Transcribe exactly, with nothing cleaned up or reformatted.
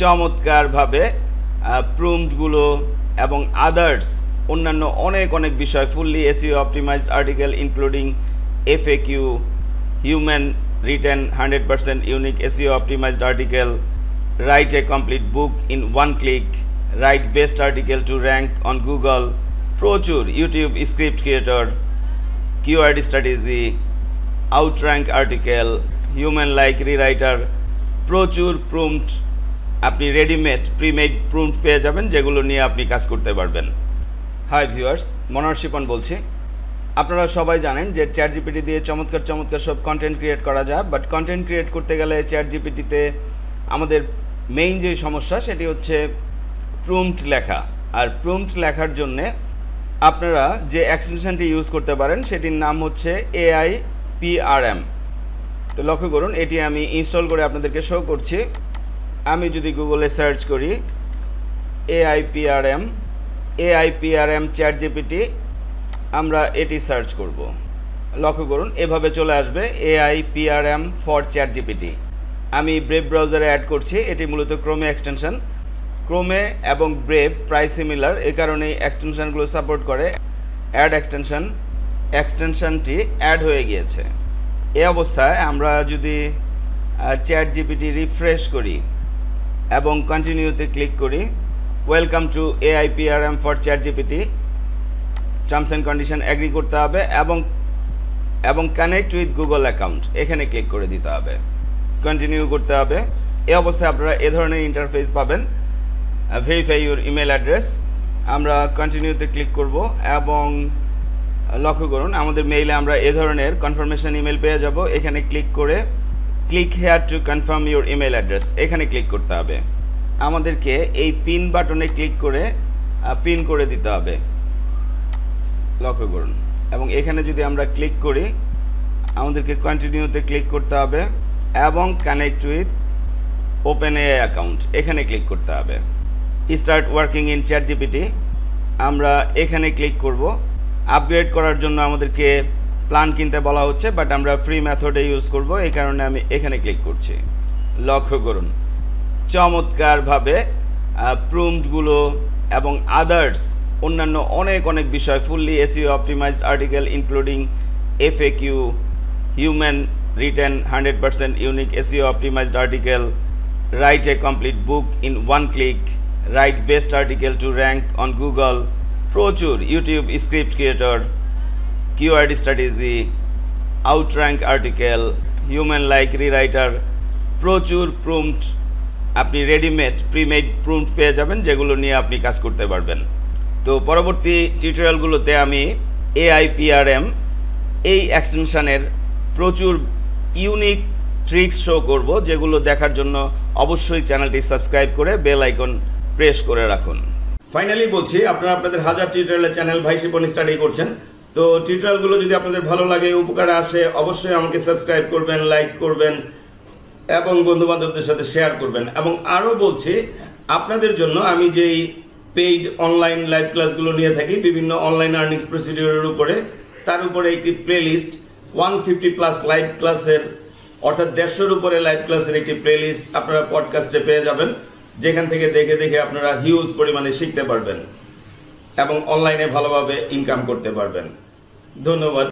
चमत्कार भावे प्रम्प्टगुलो एवं आदार्स अन्यान्य अनेक अनेक विषय fully SEO optimized article including FAQ human written hundred percent unique SEO optimized article write a complete book in one click write best article to rank on Google प्रचुर YouTube script creator keyword strategy outrank article human like rewriter प्रचुर prompt आपनी readymade premade prompt पे जाबेन जेगुलो निये आपनी काज करते पारबेन। Hi viewers Manohar Shipan बोलछी। आपनारा सबाई जानें जे चैट जिपिटी दिये चमत्कार चमत्कार सब कन्टेंट क्रिएट करा जाय बाट कन्टेंट क्रिएट करते गेले चैट जिपिटीते आमादेर मेइन जे समस्या सेटी होच्छे प्रम्प्ट लेखा और प्रम्प्ट लेखार जन्य आपनारा जे एक्सटेंशनटी यूज करते पारेन सेटिर नाम होच्छे A I P R M. तो लक्ष्य करुन एटी आमी इन्स्टल करे आपनादेरके शो करछि। आमी यदि गूगले सर्च करी A I P R M A I P R M chat GPT आमरा एटी सर्च करब। लक्ष्य करुन एभावे चले आसबे A I P R M for chat GPT. आमी ब्रेव ब्राउजारे ऐड करछि। एटी मूलत क्रोमे एक्सटेंशन। क्रोमे एबं ब्रेव प्राय सिमिलार एई कारणे एक्सटेंशनगुलो सपोर्ट करे। एड एक्सटेंशन एक्सटेंशनटी एड हये गियेछे। एई अवस्थाय आमरा यदि चैट जिपिटी रिफ्रेश करी एवं कन्टिन्यूते क्लिक करी welcome to A I P R M for chat GPT terms and condition agree करते हबे एवं एवं कनेक्ट उइथ गूगल अकाउंट एखाने क्लिक कर दीते हबे कन्टिन्यू करते हबे। एई अवस्थाय आपनारा एई धरनेर इंटरफेस पाबेन। भेरिफाई योर इमेल एड्रेस आमरा कन्टिन्यूते क्लिक करब एवं लक्ष्य करुन आमादेर मेइले आमरा एई धरनेर कनफार्मेशन इमेल पेये जाब। एखाने क्लिक करे click here to confirm your email address एखे क्लिक करते हैं। हमें के पिन बाटने क्लिक कर पिन कर दीते हैं। लक्ष्य कर एखे जो क्लिक करी हमें के कन्टिन्यूते क्लिक करते हैं एवं connect with OpenAI account एखे क्लिक करते हैं। Start working in chat GPT हमें एखे क्लिक करब। आपग्रेड करार के प्लान किनते बला होच्छे बाट आमरा फ्री मेथडे यूज करब एई कारणे आमी एखाने क्लिक करछि। लक्ष्य करुन चमत्कार भावे प्रम्प्टगुलो एबं आदार्स अन्यान्य अनेक अनेक विषय fully SEO अप्टिमाइज्ड article including FAQ human written hundred percent unique SEO अप्टिमाइज्ड article write a complete book in one click write best article to rank on Google प्रचुर YouTube script creator keyword strategy outrank article human like rewriter प्रचुर prompt आपनी readymade premade prompt पे जाबेन जेगुलो निये आपनी काज करते पारबेन। तो परवर्ती टिउटोरियलगुलोते आमी A I P R M एई एक्सटेंशनेर प्रचुर यूनिक ट्रिक्स शो करब जेगुलो देखार जन्य अवश्य चैनलटी सबस्क्राइब करे बेल आइकन प्रेस करे राखुन। फाइनली बोलछि आपनारा आपनादेर हजार टिउटोरियाल चैनल भाई शिपन स्टाडी करछेन। तो টিউটোরিয়ালগুলো যদি আপনাদের ভালো লাগে উপকারে আসে অবশ্যই আমাকে সাবস্ক্রাইব করবেন, লাইক করবেন এবং বন্ধুবান্ধবদের সাথে শেয়ার করবেন। এবং আরো বলছি আপনাদের জন্য আমি যেই পেইড অনলাইন লাইভ ক্লাসগুলো নিয়ে থাকি বিভিন্ন অনলাইন আর্নিংস প্রসিডিউরের উপরে তার উপরে একটি প্লেলিস্ট একশো পঞ্চাশ প্লাস লাইভ ক্লাসের অর্থাৎ একশো পঞ্চাশ এর উপরে লাইভ ক্লাসের একটি প্লেলিস্ট আপনারা পডকাস্টে পেয়ে যাবেন যেখান থেকে দেখে দেখে আপনারা হিউজ পরিমাণে শিখতে পারবেন এবং অনলাইনে ভালোভাবে ইনকাম করতে পারবেন। ধন্যবাদ।